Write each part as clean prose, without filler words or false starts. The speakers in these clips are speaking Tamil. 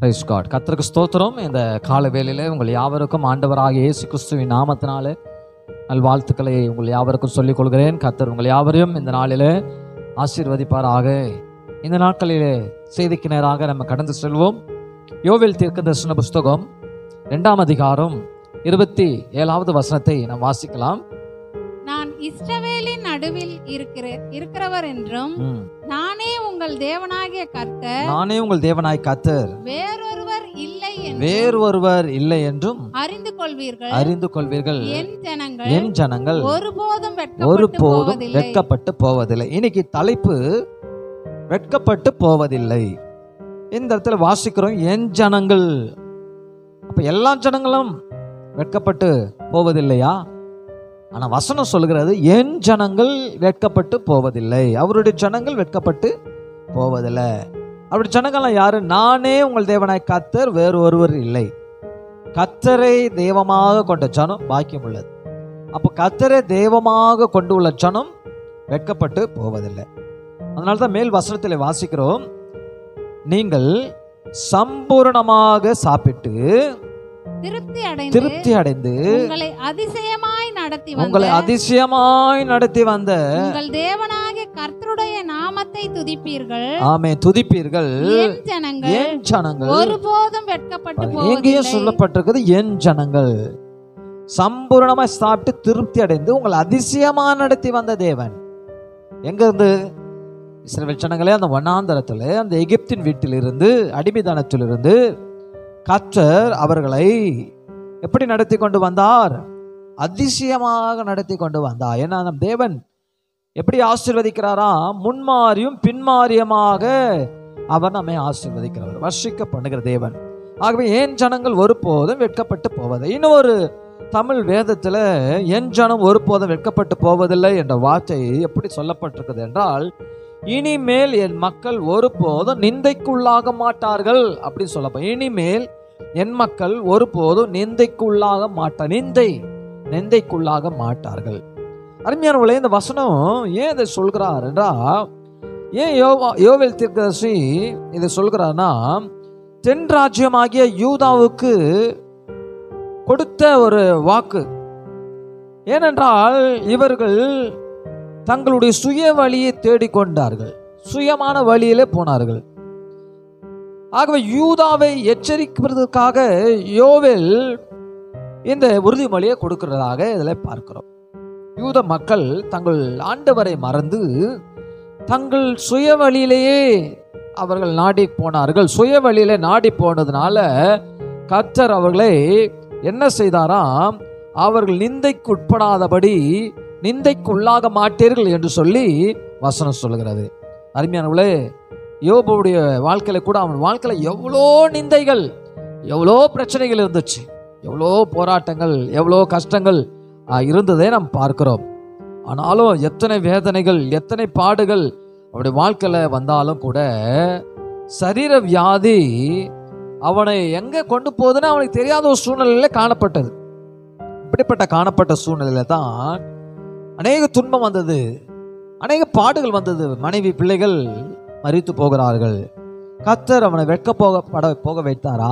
Praise God. கர்த்தருக்கு ஸ்தோத்திரம். இந்த கால வேளையிலே உங்கள் யாவருக்கும் ஆண்டவராகிய இயேசு கிறிஸ்துவின் நாமத்தினாலே நல்வாழ்த்துக்களை உங்கள் யாவருக்கும் சொல்லிக் கொள்கிறேன். கர்த்தர் உங்கள் யாவரையும் இந்த நாளிலே ஆசீர்வதிப்பாராக. இந்த நாட்களிலே செய்திக்கு நேராக நம்ம கடந்து செல்வோம். யோவேல் தீர்க்கதரிசன புஸ்தகம் 2ஆம் அதிகாரம் 27ஆவது வசனத்தை நாம் வாசிக்கலாம். நான் இஸ்ரவேலின் நடுவில் இருக்கிறவர் என்றும் நானே உங்கள் தேவனாகிய கர்த்தர் வேறொருவர் இல்லை என்றும் அறிந்து கொள்வீர்கள் என் ஜனங்கள் ஒருபோதும் வெட்கப்பட்டு போவதில்லை. இன்னைக்கு தலைப்பு வெட்கப்பட்டு போவதில்லை. இந்த இடத்துல வாசிக்கிறோம் என் ஜனங்கள். அப்ப எல்லா ஜனங்களும் வெட்கப்பட்டு போவதில்லையா? ஆனால் வசனம் சொல்கிறது என் ஜனங்கள் வெட்கப்பட்டு போவதில்லை. அவருடைய ஜனங்கள் வெட்கப்பட்டு போவதில்லை. அவருடைய ஜனங்கள்லாம் யாரு? நானே உங்கள் தேவனாய் கர்த்தர் வேறு ஒருவர் இல்லை. கர்த்தரை தெய்வமாக கொண்ட ஜனம் பாக்கியம் உள்ளது. அப்போ கர்த்தரை தெய்வமாக கொண்டு உள்ள ஜனம் வெட்கப்பட்டு போவதில்லை. அதனால தான் மேல் வசனத்தில் வாசிக்கிறோம், நீங்கள் சம்பூர்ணமாக சாப்பிட்டு திருப்தி அடைந்து உங்களை அதிசயமாய் நடத்தி வந்த உங்கள் தேவனாகிய கர்த்தருடைய நாமத்தை துதிப்பீர்கள். ஆமென், துதிப்பீர்கள். என் ஜனங்கள் ஒருபோதும் வெட்கப்பட்டு போவதில்லை. இங்கே சொல்லப்பட்டிருக்கிறது என் ஜனங்கள் சம்பூர்ணமாய் சாப்பிட்டு திருப்தி அடைந்து உங்களை அதிசயமாய் நடத்தி வந்த தேவன். எங்க இருந்து? இஸ்ரவேல் ஜனங்களே, அந்த வனாந்தரத்தில், அந்த எகிப்தின் வீட்டிலிருந்து, அடிமைதானத்திலிருந்து கர்த்தர் அவர்களை எப்படி நடத்தி கொண்டு வந்தார்? அதிசயமாக நடத்தி கொண்டு வந்தார். ஏன்னா நம் தேவன் எப்படி ஆசீர்வதிக்கிறாரா? முன்மாரியும் பின்மாரியமாக அவர் நம்மை ஆசீர்வதிக்கிறார். வர்ஷிக்க பண்ணுகிற தேவன். ஆகவே என் ஜனங்கள் ஒருபோதும் வெட்கப்பட்டு போவதில்லை. இன்னொரு தமிழ் வேதத்தில் என் ஜனம் ஒருபோதும் வெட்கப்பட்டு போவதில்லை என்ற வார்த்தை எப்படி சொல்லப்பட்டிருக்கிறது என்றால், இனிமேல் என் மக்கள் ஒருபோதும் நிந்தைக்குள்ளாக மாட்டார்கள் அப்படின்னு சொல்லப்ப. இனிமேல் என் மக்கள் ஒருபோதும் நிந்தைக்குள்ளாக மாட்டார்கள். அருமையானவர்களே, இந்த வசனம் ஏன் இதை சொல்கிறார் என்றால், ஏன் யோவேல் தீர்க்கதரிசி இதை சொல்கிறார்னா, தென் ராஜ்யமாகிய யூதாவுக்கு கொடுத்த ஒரு வாக்கு. ஏனென்றால் இவர்கள் தங்களுடைய சுய வழியை தேடிக்கொண்டார்கள், சுயமான வழியிலே போனார்கள். ஆகவே யூதாவை எச்சரிப்பதற்காக யோவேல் இந்த உறுதிமொழியை கொடுக்கிறதாக இதில் பார்க்கிறோம். யூத மக்கள் தங்கள் ஆண்டவரை மறந்து தங்கள் சுய வழியிலேயே அவர்கள் நாடி போனார்கள். சுய வழியிலே நாடி போனதுனால கர்த்தர் அவர்களை என்ன செய்தாராம்? அவர்கள் நிந்தைக்கு உட்படாதபடி, நிந்தைக்குள்ளாக மாட்டீர்கள் என்று சொல்லி வசனம் சொல்கிறது. அருமையானவர்களே, யோபுடைய வாழ்க்கையில் கூட, அவன் வாழ்க்கையில் எவ்வளோ நிந்தைகள், எவ்வளோ பிரச்சனைகள் இருந்துச்சு, எவ்வளோ போராட்டங்கள், எவ்வளோ கஷ்டங்கள் இருந்ததை நாம் பார்க்கிறோம். ஆனாலும் எத்தனை வேதனைகள், எத்தனை பாடுகள் அவருடைய வாழ்க்கையில் வந்தாலும் கூட, சரீர வியாதி அவனை எங்கே கொண்டு போகுதுன்னு அவனுக்கு தெரியாத ஒரு சூழ்நிலையில் காணப்பட்டது. இப்படிப்பட்ட சூழ்நிலையில் தான் அநேக துன்பம் வந்தது, அநேக பாடுகள் வந்தது. மனைவி பிள்ளைகள் மறித்து போகிறார்கள். கர்த்தர் அவனை வெட்க போக வைத்தாரா?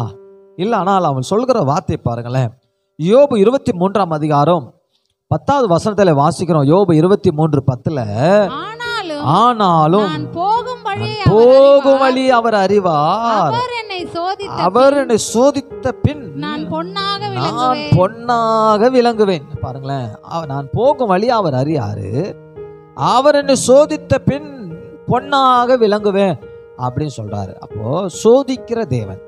இல்லை. ஆனால் அவன் சொல்கிற வார்த்தை பாருங்களேன். யோபு 23ஆம் அதிகாரம் 10ஆவது வசனத்தில் வாசிக்கிறோம். யோபு 23:10, ஆனாலும் போகும் வழி அவர் அறிவார், அவர் என்னை சோதித்த பின் நான் பொன்னாக விளங்குவேன். பாருங்களேன், நான் போகும் வழி அவர் அறியாரு, அவர் என்னை சோதித்த பின் பொன்னாக விளங்குவேன் அப்படின்னு சொல்றாரு. அப்போ சோதிக்கிற தேவன்,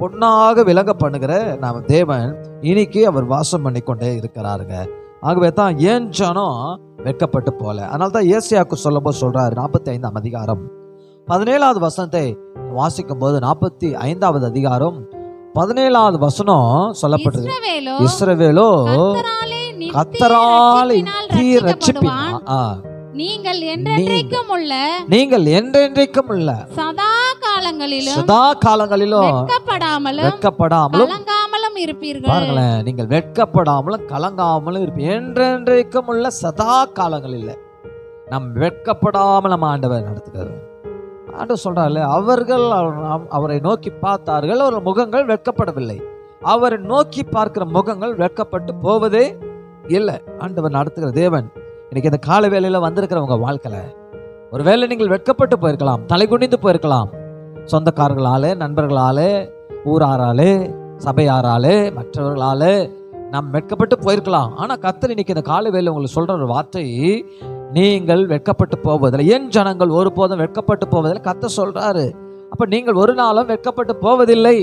பொன்னாக விளங்க பண்ணுகிற நம்ம தேவன் இன்னைக்கு அவர் வாசம் பண்ணி கொண்டே இருக்கிறாருங்க. ஆகவே தான் ஏன் ஜனம் வெட்கப்பட்டு போல. அதனால தான் ஏசாயாக்கு சொல்லும்போது சொல்றாரு, 45ஆம் அதிகாரம் 17ஆவது வசனத்தை வாசிக்கும் போது, 45ஆம் அதிகாரம் 17ஆவது வசனம் சொல்லப்பட்டிருக்கு, இஸ்ரவேலோ கர்த்தராலே ரட்சிப்பினார், நீங்கள் என்றென்றைக்கும் உள்ள சதா காலங்களிலும் வெட்கப்படாமலும் இருப்பீர்கள். பாருங்களேன், நீங்கள் வெட்கப்படாமலும் கலங்காமலும் இருப்பீர்கள். என்றென்றைக்கும் உள்ள சதா காலங்களில் நம் வெட்கப்படாமல் நம்ம ஆண்டவர் நடத்துகிறார். ஆண்டு சொல்றாரு, அவர்கள் அவரை நோக்கி பார்த்தார்கள், அவர் முகங்கள் வெட்கப்படவில்லை. அவரை நோக்கி பார்க்கிற முகங்கள் வெட்கப்பட்டு போவதே இல்லை. ஆண்டவர் நடத்துகிற தேவன் இன்னைக்கு இந்த கால வேலையில வந்திருக்கிறவங்க வாழ்க்கையில ஒருவேளை நீங்கள் வெட்கப்பட்டு போயிருக்கலாம், தலைகுனிந்து போயிருக்கலாம். சொந்தக்காரர்களாலே, நண்பர்களாலே, ஊராராலே, சபையாராலே, மற்றவர்களாலே நாம் வெட்கப்பட்டு போயிருக்கலாம். ஆனால் கர்த்தர் இன்னைக்கு இந்த கால வேலை உங்களுக்கு சொல்ற ஒரு வார்த்தை, நீங்கள் வெட்கப்பட்டு போவதில்லை. என் ஜனங்கள் ஒருபோதும் வெட்கப்பட்டு போவதில்லை கர்த்தர் சொல்றாரு. அப்ப நீங்கள் ஒரு நாளும் வெட்கப்பட்டு போவதில்லை.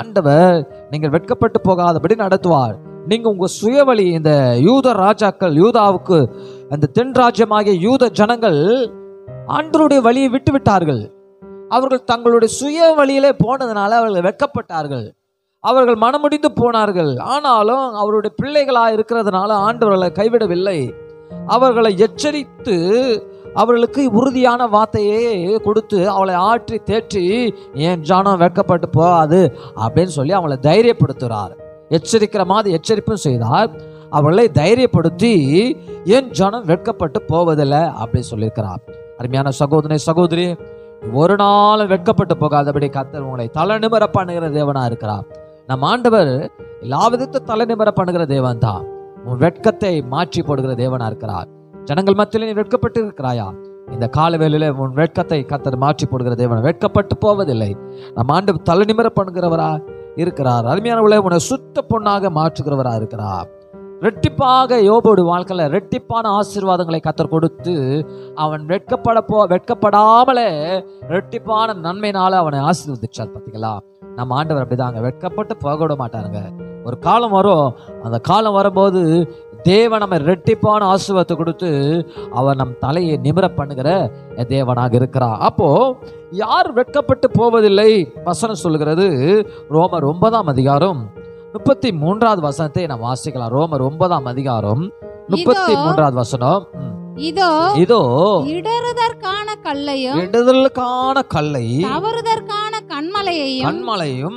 ஆண்டவர் நீங்கள் வெட்கப்பட்டு போகாதபடி நடத்துவார். நீங்கள் உங்கள் சுயவழி, இந்த யூத ராஜாக்கள், யூதாவுக்கு அந்த தென் ராஜ்யமாகிய யூத ஜனங்கள் ஆண்டவருடைய வழியை விட்டு விட்டார்கள். அவர்கள் தங்களுடைய சுய வழியிலே போனதுனால அவர்கள் வெட்கப்பட்டார்கள், அவர்கள் மனமுடிந்து போனார்கள். ஆனாலும் அவருடைய பிள்ளைகளாக இருக்கிறதுனால ஆண்டவர்களை கைவிடவில்லை. அவர்களை எச்சரித்து அவர்களுக்கு உறுதியான வார்த்தையே கொடுத்து அவளை ஆற்றி தேற்றி, என் ஜனம் வெட்கப்பட்டு போகாது அப்படின்னு சொல்லி அவளை தைரியப்படுத்துகிறார். எச்சரிக்கிற மாதிரி எச்சரிப்பும் செய்தார். அவளை தைரியப்படுத்தி என் ஜனம் வெட்கப்பட்டு போவதில்லை அப்படின்னு சொல்லியிருக்கிறார். அருமையான சகோதரனே, சகோதரி, ஒரு நாளும் வெட்கப்பட்டு போகாதபடி கர்த்தர் உங்களை தலை நிமிர பண்ணுகிற தேவனாக இருக்கிறார். நம் ஆண்டவர் எல்லா விதத்தை தலை நிமிர பண்ணுகிற தேவன் தான். உன் வெட்கத்தை மாற்றி போடுகிற தேவனாக இருக்கிறார். ஜனங்கள் மத்தியில் நீ வெட்கப்பட்டு இருக்கிறாயா? இந்த காலவேளையிலே உன் வெட்கத்தை கர்த்தர் மாற்றி போடுகிற தேவன். வெட்கப்பட்டு போவதில்லை. நம் ஆண்டவர் தலை நிமிர பண்ணுகிறவரா இருக்கிறார். அருமையானவளை உன்னை சுத்த பொண்ணாக மாற்றுகிறவரா இருக்கிறார். ரெட்டிப்பாக யோபோடு வாழ்க்கையில் ரெட்டிப்பான ஆசீர்வாதங்களை கர்த்தர் கொடுத்து அவன் வெட்கப்படாமலே ரெட்டிப்பான நன்மையினால அவனை ஆசீர்வதிச்சார். பார்த்தீங்களா? நம்ம ஆண்டவர் அப்படிதாங்க, வெட்கப்பட்டு போக விட மாட்டாருங்க. ஒரு காலம் வரும், அந்த காலம் வரும்போது தேவன் நம்ம ரெட்டிப்பான ஆசீர்வாதத்தை கொடுத்து அவர் நம் தலையை நிமிர பண்ணுகிற தேவனாக இருக்கிறார். அப்போ யார் வெட்கப்பட்டு போவதில்லை? வசனம் சொல்லுகிறது. ரோமர் 9:33 நாம் வாசிக்கலாம். ரோமர் 9:33. இதோ இடறுதற்கான கல்லையும் இடறுதற்கான கல்லை தவறுதற்கான கன்மலையையும்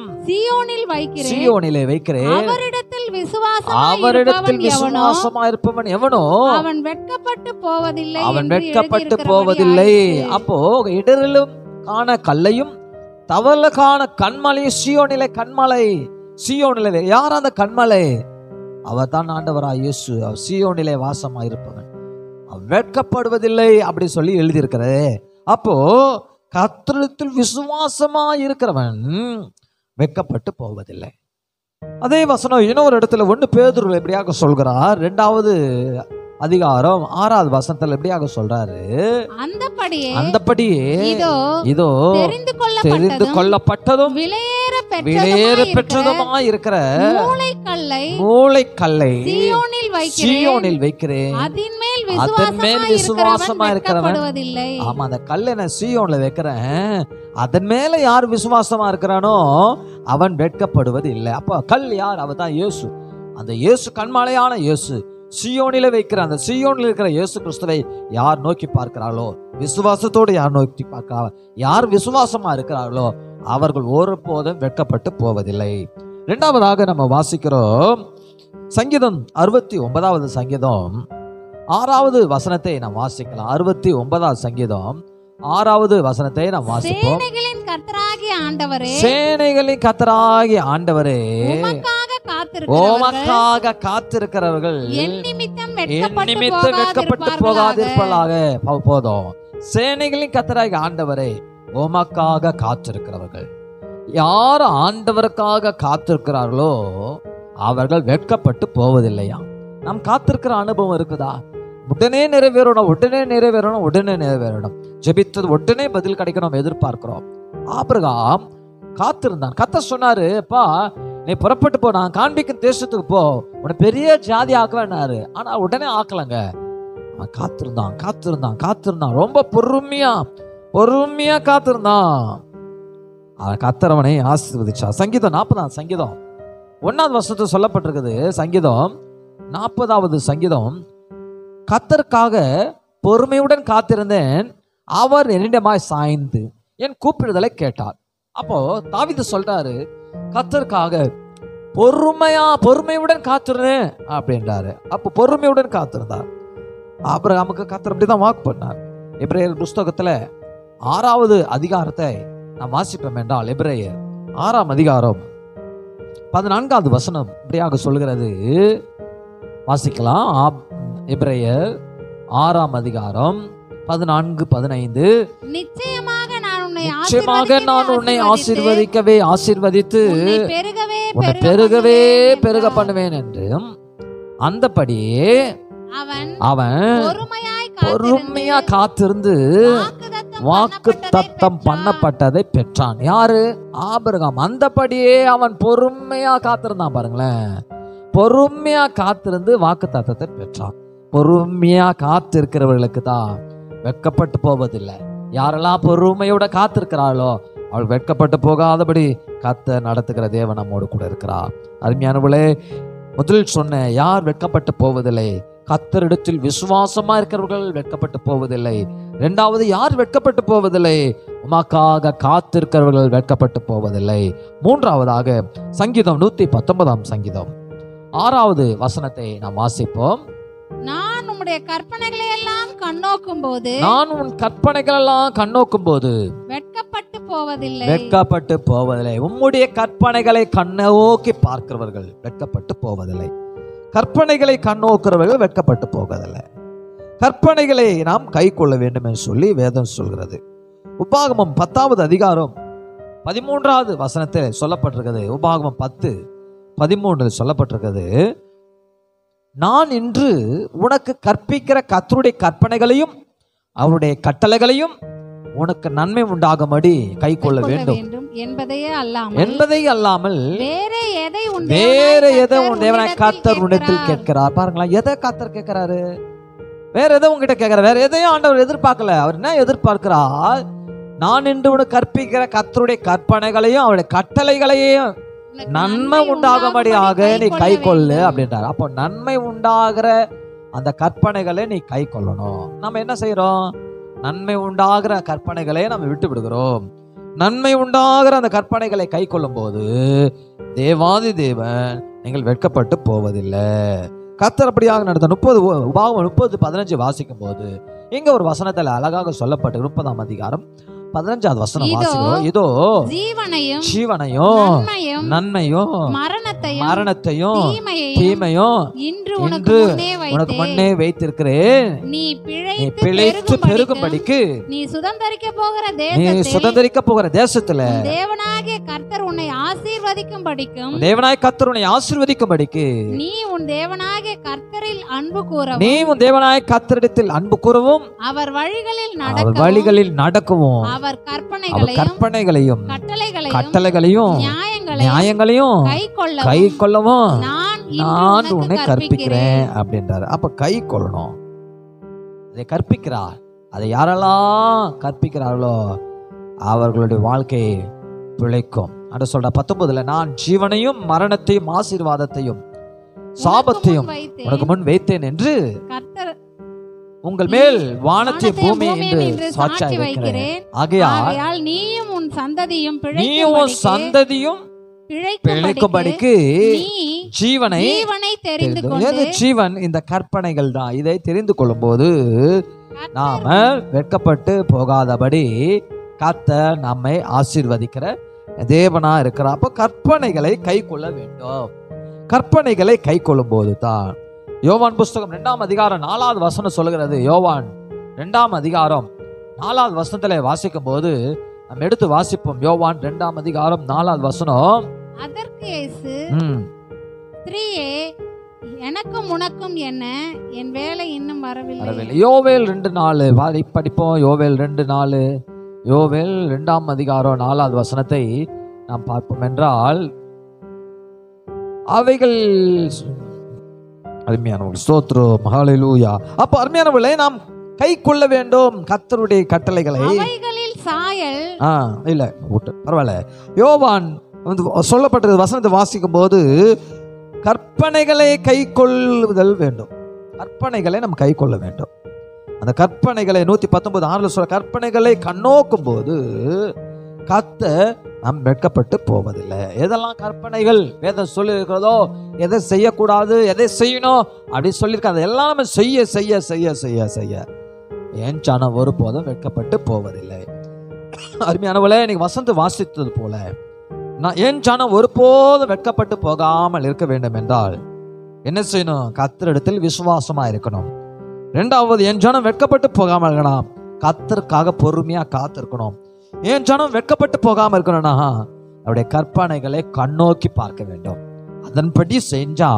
சீயோனிலே வைக்கிறேன். அவரிடத்தில் விசுவாசமாயிருப்பவன் எவனோ அவன் வெட்கப்பட்டு போவதில்லை. அப்போ இடரிலும் காண கல்லையும் தவறுல காண கண்மலையும் சீயோனிலே கண்மலை. சீயோனிலே யார் அந்த கண்மலை? அவர் தான் ஆண்டவராகிய இயேசு. அவர் சீயோனிலே வாசமாயிருப்பவன் வெட்கப்படுவதில்லை அப்படி சொல்லி எழுதியிருக்கிறது. அப்போ கர்த்தரிடத்தில் விசுவாசமா இருக்கிறவன் வெட்கப்பட்டு போவதில்லை. அதே வசனம் இன்னொரு இடத்துல 1 பேதுரு எப்படியாக சொல்கிறார், 2 அதிகாரம் 6 வசனத்துல எப்படியாக சொல்றாரு, அந்தபடியே இதோ தெரிந்து கொள்ளப்பட்டதும் விலையேற பெற்றதுமாய் இருக்கிற மூலைக்கல்லை சீயோனில் வைக்கிறேன். அதன் மேல் விசுவாசமா இருக்கிறவன், ஆமா அந்த கல்லை நான் சீயோன்ல வைக்கிறேன், அதன் மேல யார் விசுவாசமா இருக்கிறானோ அவன் வெட்கப்படுவது இல்லை. அப்ப கல் யார்? அவ தான் இயேசு. அந்த இயேசு கண்மலையான இயேசு, சீயோனில வைக்கிற அந்த சீயோனில் இருக்கிற இயேசு கிறிஸ்துவை யார் நோக்கி பார்க்கிறாளோ, விசுவாசத்தோடு யார் நோக்கி பார்க்கிறாள், யார் விசுவாசமா இருக்கிறார்களோ அவர்கள் ஒருபோதும் வெட்கப்பட்டு போவதில்லை. 2வதாக நம்ம வாசிக்கிறோம் சங்கீதம் 69 6வது வசனத்தை நாம் வாசிக்கலாம். 69 6வது வசனத்தை நாம் வாசிப்போம். சேனைகளின் கர்த்தராகிய ஆண்டவரே, உமக்காக காத்திருக்கிறவர்கள் என் நிமித்தம் வெட்கப்பட்டு போகாதிருப்பதாக. போதும். சேனைகளின் கர்த்தராகிய ஆண்டவரே, உமக்காக காத்திருக்கிறவர்கள், யார் ஆண்டவருக்காக காத்திருக்கிறார்களோ அவர்கள் வெட்கப்பட்டு போவதில்லையா? நாம் காத்திருக்கிற அனுபவம் இருக்குதா? உடனே நிறைவேறணும், உடனே நிறைவேறணும், உடனே நிறைவேறணும். ஜெபித்தது உடனே பதில் கிடைக்கணும் எதிர்பார்க்கிறோம். ஆபிரகாம் காத்திருந்தான். கர்த்தர் சொன்னாரு, அப்பா நீ புறப்பட்டு போ, நான் காண்பிக்கும் தேசத்துக்கு போ, உன்னை பெரிய ஜாதி ஆக்குவேன்னாரு. ஆனா உடனே ஆக்கலங்க. அவன் காத்திருந்தான் ரொம்ப பொறுமையா காத்திருந்தான். அவன் கர்த்தரவனை ஆசீர்வதிச்சா. சங்கீதம் 40 1வது வசனத்தை சொல்லப்பட்டிருக்குது. சங்கீதம் 40 கர்த்தருக்காக பொறுமையுடன் காத்திருந்தேன், அவர் என்னிடமாய் சாய்ந்து என் கூப்பிடுதலை கேட்டார். அப்போ தாவீது சொல்றாரு, கர்த்தருக்காக பொறுமையுடன் காத்திருந்தேன் அப்படின்றாரு. அப்போ பொறுமையுடன் காத்திருந்தார். அப்புறம் நமக்கு கர்த்தர் அப்படிதான் வாக்கு பண்ணார். எபிரேயர் புஸ்தகத்துல ஆறாவது அதிகாரத்தை நாம் வாசிப்போம் என்றால், எபிரேயர் 6ஆம் அதிகாரம் 14ஆவது வசனம் இப்படியாக சொல்கிறது. வாசிக்கலாம். எபிரேயர் 6ஆம் அதிகாரம் 14-15. நிச்சயமாக நான் உன்னை ஆசீர்வதிக்கவே ஆசீர்வதித்து பெருகவே பெருக பண்ணுவேன் என்றும், அந்தபடியே அவன் பொறுமையா காத்திருந்து வாக்கு தத்தம் பண்ணப்பட்டதை பெற்றான். யாரு? ஆபிரகாம். அந்தபடியே அவன் பொறுமையா காத்திருந்தான். பாருங்களேன், பொறுமையா காத்திருந்து வாக்கு தத்தத்தை பெற்றான். பொறுமையா காத்திருக்கிறவர்களுக்கு தான் வெட்கப்பட்டு போவதில்லை. யாரெல்லாம் பொறுமையோட காத்திருக்கிறாளோ அவள் வெட்கப்பட்டு போகாதபடி கத்த நடத்துகிற தேவன் நம்மோடு கூட இருக்கிறார். அருமையானவளே, முதலில் சொன்ன யார் வெட்கப்பட்டு போவதில்லை? கத்தரிடத்தில் விசுவாசமா இருக்கிறவர்கள் வெட்கப்பட்டு போவதில்லை. இரண்டாவது, யார் வெட்கப்பட்டு போவதில்லை? உமக்காக காத்திருக்கிறவர்கள் வெட்கப்பட்டு போவதில்லை. மூன்றாவதாக, சங்கீதம் 119ஆம் சங்கீதம் 6வது வசனத்தை நாம் வாசிப்போம். நான் உம்முடைய கற்பனைகளை எல்லாம் கண்ணோக்கும் போது, நான் உன் கற்பனைகள் எல்லாம் கண்ணோக்கும் போது வெட்கப்பட்டு போவதில்லை. வெட்கப்பட்டு போவதில்லை. உம்முடைய கற்பனைகளை கண்ணோக்கி பார்க்கிறவர்கள் வெட்கப்பட்டு போவதில்லை. கற்பனைகளை கண்ணோக்கிறவர்கள் வெட்கப்பட்டு போவதில்லை. கற்பனைகளை நாம் கை கொள்ள வேண்டும் என்று சொல்லி வேதம் சொல்கிறது. உபாகமம் 10ஆம் அதிகாரம் 13ஆவது வசனத்தில் சொல்லப்பட்டிருக்கிறது. உபாகமம் 10:13 சொல்லப்பட்டிருக்கிறது. நான் இன்று உனக்கு கற்பிக்கிற கர்த்தருடைய கற்பனைகளையும் அவருடைய கட்டளைகளையும் உனக்கு நன்மை உண்டாகும்படி கை கொள்ள வேண்டும் என்பதை அல்லாமல் வேற எதை உன் தேவனாய் கர்த்தர் உன்னிடத்தில் கேட்கிறார். பாருங்களா, எதை கர்த்தர் கேட்கிறாரு? வேற எதை உங்ககிட்ட கேட்கிறார்? வேற எதையும் ஆண்டவர் எதிர்பார்க்கல. அவர் என்ன எதிர்பார்க்கிறார்? நான் இன்று உனக்கு கற்பிக்கிற கர்த்தருடைய கற்பனைகளையும் அவருடைய கட்டளைகளையும் நன்மை உண்டாகும்படியாக நீ கை கொள்ளு அப்படின்றார். அப்போ நன்மை உண்டாகிற அந்த கற்பனைகளை நீ கை கொள்ளணும். நம்ம என்ன செய்யறோம்? நன்மை உண்டாகிற கற்பனைகளை நம்ம விட்டு விடுகிறோம். நன்மை உண்டாகிற அந்த கற்பனைகளை கை கொள்ளும் போது தேவாதி தேவன் நீங்கள் வெட்கப்பட்டு போவதில்லை. கர்த்தர் அப்படியாக நடத்த 30:15 வாசிக்கும் போது இங்க ஒரு வசனத்தில் அழகாக சொல்லப்பட்டு 30ஆம் அதிகாரம் 15ஆவது வசனம் வாசிக்கிறோம். இதோ ஜீவனையும் நன்மையும் மரணத்தையும் தீமையும் இன்று உனக்கு முன்னே வைத்திருக்கிறேன். நீ பிழைத்து பெருகும்படிக்கு நீ சுதந்தரிக்க போகிற தேசத்துல தேவனாகிய கர்த்தர் உன்னை ஆசீர்வதிக்கும்படிக்கும் நீ உன் தேவனாகிய கர்த்தரில் அன்பு கூறவும் அவர் வழிகளில் நடக்கவும் அவர் கற்பனைகளையும் கட்டளைகளையும் நியாயங்களையும் கை கொள்ளவும் நான் உன்னை கற்பிக்கிறேன் அப்படின்றாரு. அப்ப கை கொள்ளணும். அதை கற்பிக்கிறார். அதை யாரெல்லாம் கற்பிக்கிறார்களோ அவர்களுடைய வாழ்க்கை பிழைக்கும். அட சொல்ற 19ல நான் ஜீவனையும் மரணத்தையும் ஆசீர்வாதத்தையும் சாபத்தையும் உனக்கு முன் வைத்தேன் என்று உங்கள் மேல் வானத்தை பூமி என்று சாட்சியாய் வைக்கிறேன். ஆகையால் நீயும் உன் சந்ததியும் பிழைக்கும்படிக்கு ஜீவனை தெரிந்து கொண்டு ஜீவன் இந்த கற்பனைகள் தான். இதை தெரிந்து கொள்ளும் போது நாம வெட்கப்பட்டு போகாதபடி கர்த்தர் நம்மை ஆசீர்வதிக்கிற தேவனா இருக்கிறார். அப்போ கற்பனைகளை கை கொள்ள வேண்டும். கற்பனைகளை கை கொள்ளும் போது தான் யோவான் புஸ்தகம் 2ஆம் அதிகாரம் 4வது வசனம் சொல்கிறது. யோவான் 2ஆம் அதிகாரம் 4வது வசனத்திலே வாசிக்கும் போது நம்ம எடுத்து வாசிப்போம். யோவான் 2ஆம் அதிகாரம் 4வது வசனம். அதற்கு இயேசு, ஸ்திரீயே, எனக்கும் உனக்கும் என்ன? என் வேலை இன்னும் வரவில்லை. யோவேல் 2:4 படிப்போம். யோவேல் 2:4 யோவேல் 2ஆம் அதிகாரம் 4வது வசனத்தை நாம் பார்ப்போம் என்றால் அவைகள். அருமையானவர்கள், ஸ்தோத்திரம், ஹல்லேலூயா. அப்ப அருமையானவர்களே, நாம் கை கொள்ள வேண்டும் கர்த்தருடைய கட்டளைகளை. இல்ல பரவாயில்ல, யோவான் சொல்லப்பட்ட வசனத்தை வாசிக்கும் போது கற்பனைகளை கை கொள்ளுதல் வேண்டும். கற்பனைகளை நம்ம கை கொள்ள வேண்டும். அந்த கற்பனைகளை 119:6 சொல்ற கற்பனைகளை கண்ணோக்கும் போது கர்த்தர் நாம் வெட்கப்பட்டு போவதில்லை. எதெல்லாம் கற்பனைகள் வேதம் சொல்லியிருக்கிறதோ, எதை செய்யக்கூடாது எதை செய்யணும் அப்படின்னு சொல்லியிருக்க, அதெல்லாம் நம்ம செய்ய செய்ய செய்ய செய்ய செய்ய என் சனம் ஒருபோதும் வெட்கப்பட்டு போவதில்லை. அருமையானவளே, இன்னைக்கு வசந்து வாசித்தது போல நான் என் ஜனம் ஒருபோதும் வெட்கப்பட்டு போகாமல் இருக்க வேண்டும் என்றால் என்ன செய்யணும்? கர்த்தரிடத்தில் விசுவாசமா இருக்கணும். ரெண்டாவது, என் ஜனம் வெட்கப்பட்டு போகாமல் இருக்கணும், கர்த்தருக்காக பொறுமையா காத்திருக்கணும். என் ஜனம் வெட்கப்பட்டு போகாமல் இருக்கணும்னா அவருடைய கற்பனைகளை கண்ணோக்கி பார்க்க வேண்டும். அதன்படி செஞ்சா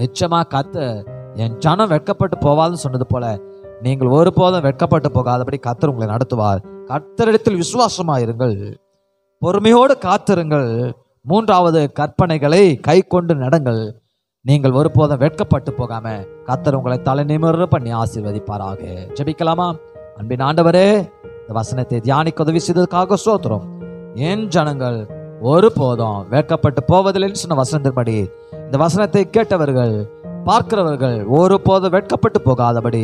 நிச்சயமா கர்த்தர் என் ஜனம் வெட்கப்பட்டு போவாதுன்னு சொன்னது போல நீங்கள் ஒருபோதும் வெட்கப்பட்டு போகாதபடி கர்த்தர் உங்களை நடத்துவார். கர்த்தரிடத்தில் விசுவாசமாயிருங்கள், பொறுமையோடு காத்திருங்கள். மூன்றாவது, கற்பனைகளை கை கொண்டு நடங்கள். நீங்கள் ஒருபோதும் வெட்கப்பட்டு போகாம கர்த்தர் உங்களை தலை நிமிர பண்ணி ஆசீர்வதிப்பாராக. ஜெபிக்கலாமா? அன்பின் ஆண்டவரே, இந்த வசனத்தை தியானிக்க உதவி செய்ததுக்காக ஸ்தோத்திரம். என் ஜனங்கள் ஒருபோதும் வெட்கப்பட்டு போவதில்லைன்னு சொன்ன வசனத்தின்படி இந்த வசனத்தை கேட்டவர்கள் பார்க்கிறவர்கள் ஒருபோதும் வெட்கப்பட்டு போகாதபடி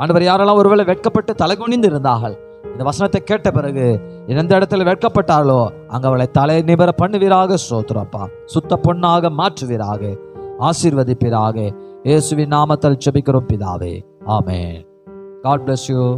ஆண்டவர், யாரெல்லாம் ஒருவேளை வெட்கப்பட்டு தலைகுனிந்து இருந்தார்கள், இந்த வசனத்தை கேட்ட பிறகு எந்த இடத்துல வெட்கப்பட்டார்களோ அங்க அவளை தலை நிமிர பண்ணுவீராக ஸ்தோத்திரப்பா. சுத்த பொண்ணாக மாற்றுவீராக, ஆசீர்வதிப்பீராக. இயேசுவின் நாமத்தில் ஜெபிக்கிறோம் பிதாவே, ஆமென். God bless you.